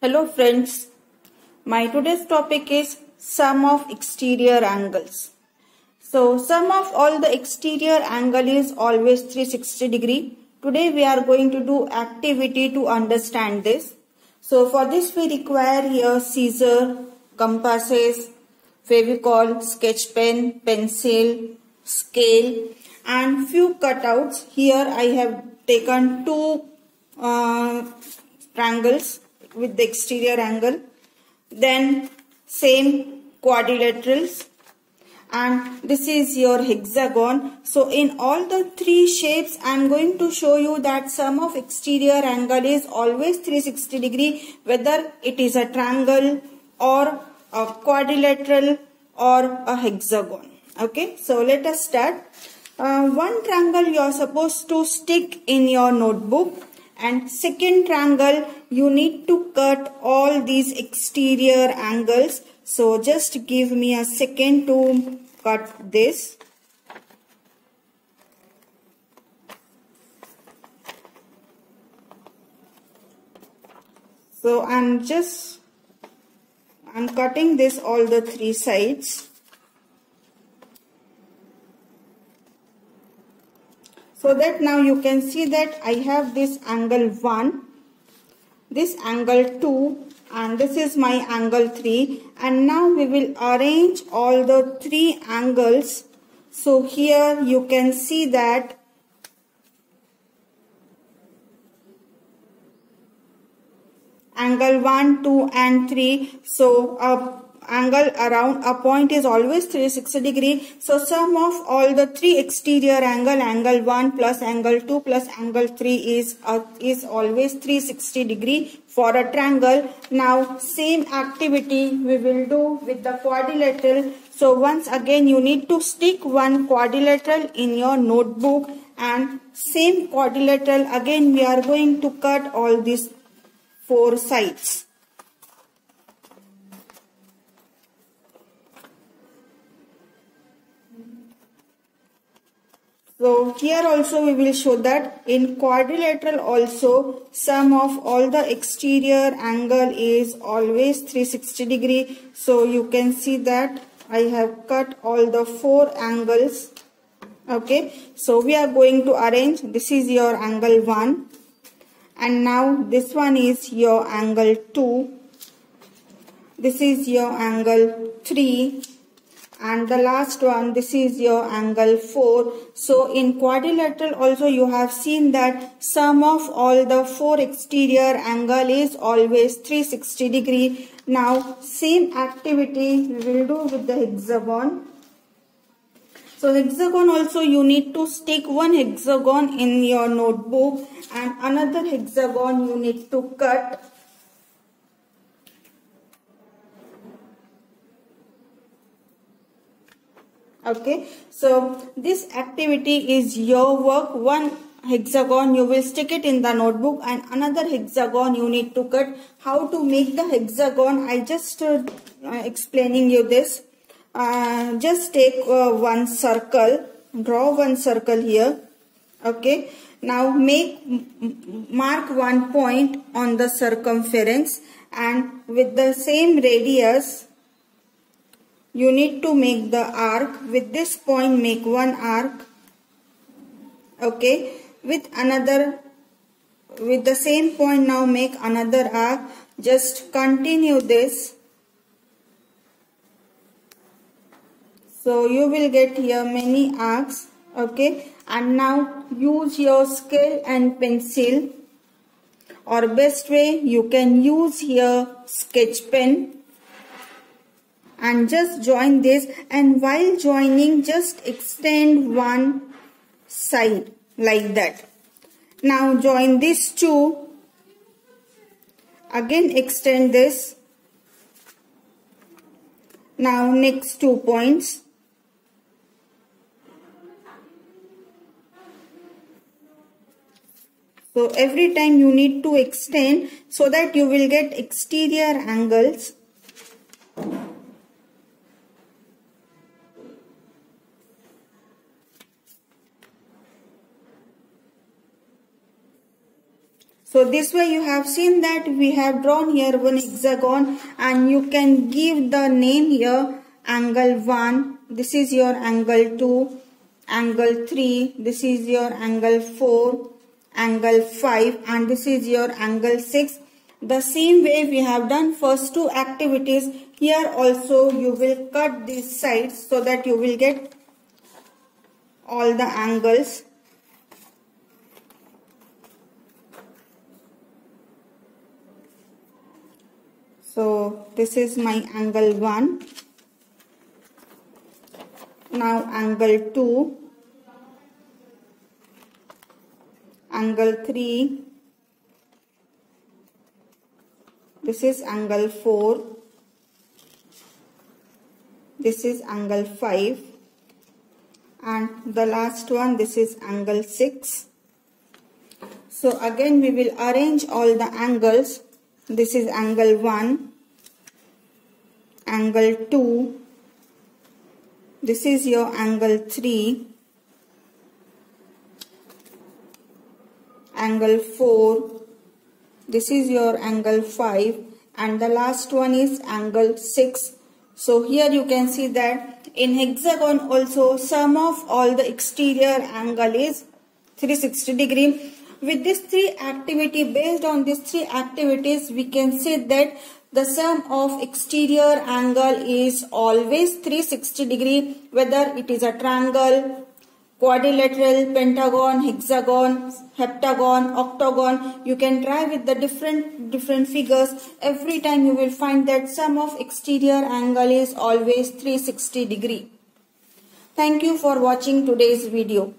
Hello friends, my today's topic is sum of exterior angles. So sum of all the exterior angle is always 360 degree. Today we are going to do activity to understand this. So for this we require here scissors, compasses, fevicol, sketch pen, pencil, scale and few cutouts. Here I have taken two triangles with the exterior angle, then same quadrilaterals, and this is your hexagon. So in all the three shapes I am going to show you that sum of exterior angle is always 360 degree, whether it is a triangle or a quadrilateral or a hexagon. Okay, so let us start. One triangle you are supposed to stick in your notebook, and second triangle you need to cut all these exterior angles. So just give me a second to cut this. So I'm cutting this all the three sides. So that now you can see that I have this angle 1, this angle 2, and this is my angle 3. And now we will arrange all the three angles. So here you can see that angle 1, 2 and 3. So angle around a point is always 360 degree. So sum of all the three exterior angle 1 plus angle 2 plus angle 3 is always 360 degree for a triangle. Now same activity we will do with the quadrilateral. So once again you need to stick one quadrilateral in your notebook, and same quadrilateral again we are going to cut all these four sides. So here also we will show that in quadrilateral also sum of all the exterior angle is always 360 degree. So you can see that I have cut all the four angles. Okay, so we are going to arrange. This is your angle 1, and now this one is your angle 2, this is your angle 3, and the last one, this is your angle 4. So in quadrilateral also you have seen that sum of all the four exterior angle is always 360 degree. Now same activity we will do with the hexagon. So hexagon also you need to stick one hexagon in your notebook, and another hexagon you need to cut. Okay, so this activity is your work. One hexagon you will stick it in the notebook, and another hexagon you need to cut. How to make the hexagon, I just explaining you this. Just take one circle, draw one circle here. Okay, now mark one point on the circumference, and with the same radius you need to make the arc. With this point make one arc. Okay, with the same point now make another arc. Just continue this. So you will get here many arcs. Okay, and now use your scale and pencil, or best way you can use here sketch pen, and just join this, and while joining just extend one side like that. Now join these two, again extend this. Now next 2 points. So every time you need to extend so that you will get exterior angles. So this way you have seen that we have drawn here one hexagon, and you can give the name here angle 1, this is your angle 2, angle 3, this is your angle 4, angle 5, and this is your angle 6. The same way we have done first two activities, here also you will cut these sides so that you will get all the angles. So this is my angle 1, now angle 2, angle 3, this is angle 4, this is angle 5, and the last one, this is angle 6. So again we will arrange all the angles. This is angle 1, angle 2, this is your angle 3, angle 4, this is your angle 5, and the last one is angle 6. So here you can see that in hexagon also sum of all the exterior angle is 360 degree. With these three activities, based on these three activities, we can say that the sum of exterior angle is always 360 degree, whether it is a triangle, quadrilateral, pentagon, hexagon, heptagon, octagon. You can try with the different figures. Every time you will find that sum of exterior angle is always 360 degree. Thank you for watching today's video.